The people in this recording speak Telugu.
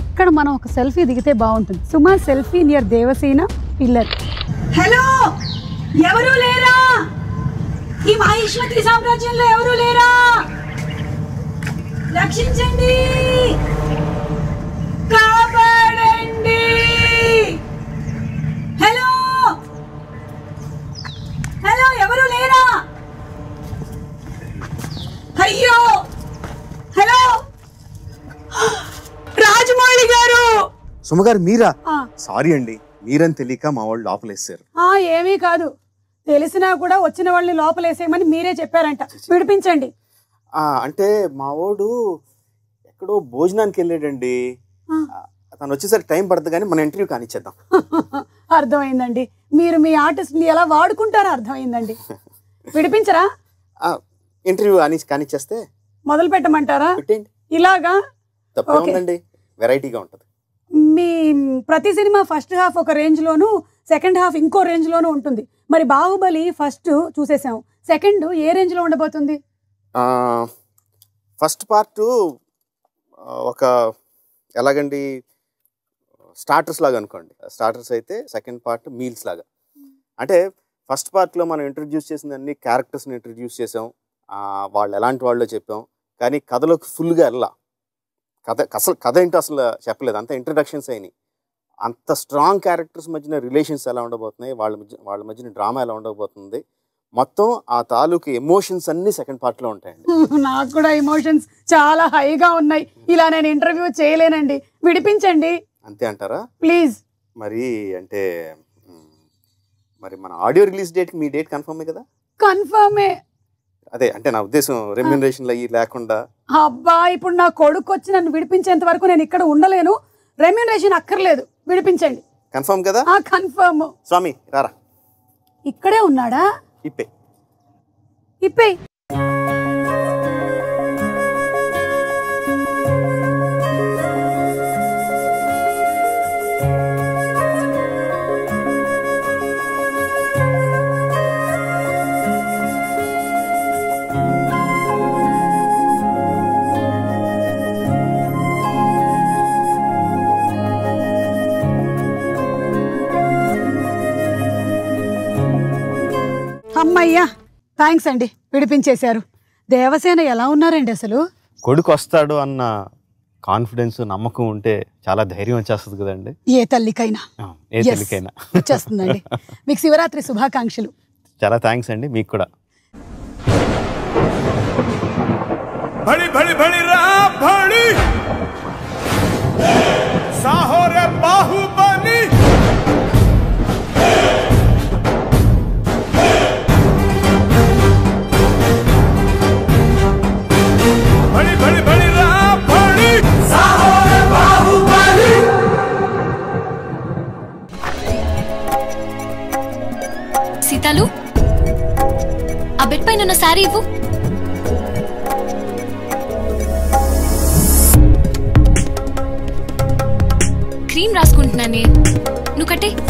ఇక్కడ మనం ఒక సెల్ఫీ దిగితే బాగుంటుంది. Suma selfie near Devasena pillar. Hello, ఎవరు లేరా? ఈ మహేశ్వరి సామ్రాజ్యంలో ఎవరు లేరా? రక్షించండి, కాపాడండి. హలో హలో, ఎవరు లేరా? అయ్యో, హలో రాజమౌళి గారు. సుమగారు మీరా? సారీ అండి, మీరని తెలియక మా వాళ్ళు లోపలేసారు. ఏమీ కాదు, తెలిసినా కూడా వచ్చిన వాళ్ళని లోపలేసేయమని మీరే చెప్పారంట. విడిపించండి అంటే మా వాడు ఎక్కడో భోజనానికి వెళ్ళాడండి. తను వచ్చేసరికి టైం పడుతుంది, కానీ మన ఇంటర్వ్యూ కానిచ్చేద్దాం. అర్థమైందండి, మీరు మీ ఆర్టిస్ట్ని ఎలా వాడుకుంటారో అర్థమైందండి. విడిపించరా? ఇంటర్వ్యూ అని కానిచ్చేస్తే మొదలు పెట్టమంటారా? ఇలాగా తప్పండి, వెరైటీగా ఉంటుంది. మీ ప్రతి సినిమా ఫస్ట్ హాఫ్ ఒక రేంజ్లోను, సెకండ్ హాఫ్ ఇంకో రేంజ్లోనూ ఉంటుంది. మరి బాహుబలి ఫస్ట్ చూసేసాం, సెకండ్ ఏ రేంజ్లో ఉండబోతుంది? ఫస్ట్ పార్ట్ ఒక ఎలాగండి, స్టార్టర్స్ లాగా అనుకోండి. స్టార్టర్స్ అయితే సెకండ్ పార్ట్ మీల్స్ లాగా. అంటే ఫస్ట్ పార్ట్లో మనం ఇంట్రడ్యూస్ చేసిన అన్ని క్యారెక్టర్స్ని ఇంట్రడ్యూస్ చేసాం, వాళ్ళు ఎలాంటి వాళ్ళో చెప్పాం. కానీ కథలోకి ఫుల్గా వెళ్ళా, కథ ఏంటో అసలు చెప్పలేదు, అంత ఇంట్రడక్షన్స్ అయినాయి. అంత స్ట్రాంగ్ క్యారెక్టర్స్ మధ్యన రిలేషన్స్ ఎలా ఉండబోతున్నాయి, వాళ్ళ మధ్యన డ్రామా ఎలా ఉండబోతుంది, మొత్తం ఆ తాలూకు ఎమోషన్స్ అన్ని సెకండ్ పార్ట్లో ఉంటాయండి. నాకు కూడా ఎమోషన్స్ చాలా హైగా ఉన్నాయి. ఇలా నేను ఇంటర్వ్యూ చేయలేనండి, విడిపించండి. అంతే అంటారా? ప్లీజ్. మరి మన ఆడియో రిలీజ్ డేట్ మీ డేట్ కన్ఫర్మే కదా? కన్ఫర్మే. అదే అంటే నా ఉద్దేశం, రెమ్యూనరేషన్లు అయ్యి లేకుండా. అబ్బా, ఇప్పుడు నా కొడుకు వచ్చి నన్ను విడిపించేంత వరకు నేను ఇక్కడ ఉండలేను. రెమ్యూనరేషన్ అక్కర్లేదు, విడిపించండి. కన్ఫర్మ్ కదా? కన్ఫర్మ్. స్వామి రారా. ఇక్కడే ఉన్నాడా? ఇప్పే ఇప్పే. అమ్మయ్యా, థ్యాంక్స్ అండి, విడిపించేశారు. దేవసేన ఎలా ఉన్నారండి? అసలు కొడుకు వస్తాడు అన్న కాన్ఫిడెన్స్, నమ్మకం ఉంటే చాలా ధైర్యం వచ్చేస్తుంది కదండి ఏ తల్లికైనా. వచ్చేస్తుందండి. మీకు శివరాత్రి శుభాకాంక్షలు. చాలా థ్యాంక్స్ అండి, మీకు కూడా. సీతాలు, ఆ బెడ్ పైన ఉన్న సారీ ఇవ్వు. క్రీమ్ రాసుకుంటున్నానే, నువ్వు కట్టే.